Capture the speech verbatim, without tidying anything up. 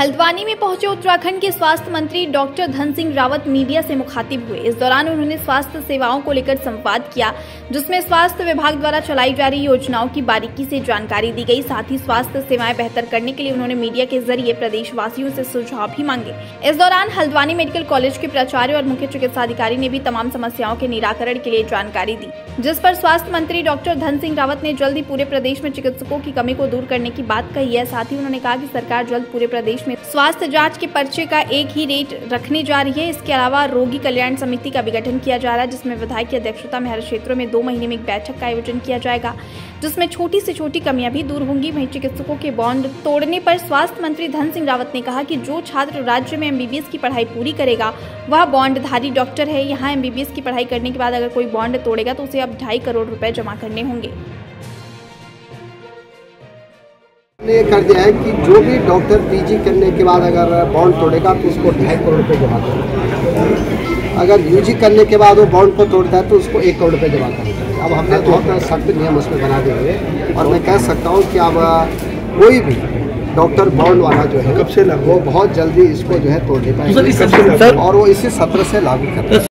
हल्द्वानी में पहुंचे उत्तराखंड के स्वास्थ्य मंत्री डॉक्टर धन सिंह रावत मीडिया से मुखातिब हुए। इस दौरान उन्होंने स्वास्थ्य सेवाओं को लेकर संवाद किया, जिसमें स्वास्थ्य विभाग द्वारा चलाई जा रही योजनाओं की बारीकी से जानकारी दी गई। साथ ही स्वास्थ्य सेवाएं बेहतर करने के लिए उन्होंने मीडिया के जरिए प्रदेशवासियों से सुझाव भी मांगे। इस दौरान हल्द्वानी मेडिकल कॉलेज के प्राचार्य और मुख्य चिकित्सा अधिकारी ने भी तमाम समस्याओं के निराकरण के लिए जानकारी दी, जिस पर स्वास्थ्य मंत्री डॉक्टर धन सिंह रावत ने जल्द ही पूरे प्रदेश में चिकित्सकों की कमी को दूर करने की बात कही है। साथ ही उन्होंने कहा कि सरकार जल्द पूरे प्रदेश में स्वास्थ्य जांच के पर्चे का एक ही रेट रखने जा रही है। इसके अलावा रोगी कल्याण समिति का विघटन किया जा रहा है, जिसमें विधायक की अध्यक्षता में हर क्षेत्रों में दो महीने में एक बैठक का आयोजन किया जाएगा, जिसमें छोटी से छोटी कमियां भी दूर होंगी। वहीं चिकित्सकों के बॉन्ड तोड़ने पर स्वास्थ्य मंत्री धन सिंह रावत ने कहा कि जो छात्र राज्य में एमबीबीएस की पढ़ाई पूरी करेगा वह बॉन्डधारी डॉक्टर है। यहाँ एमबीबीएस की पढ़ाई करने के बाद अगर कोई बॉन्ड तोड़ेगा तो उसे अब ढाई करोड़ रुपए जमा करने होंगे। ने कर दिया है कि जो भी डॉक्टर पीजी करने के बाद अगर बॉन्ड तोड़ेगा तो उसको ढाई करोड़ रुपए जमा करेगा, अगर यूजी करने के बाद वो बॉन्ड को तोड़ता है तो उसको एक करोड़ रुपए जमा करेगा। अब हमने बहुत सख्त नियम उसमें बना दिए हैं और मैं कह सकता हूँ कि अब कोई भी डॉक्टर बॉन्ड वाला जो है कब से वो बहुत जल्दी इसको जो है तोड़ देता है और वो इसी सत्र से लागू करता है।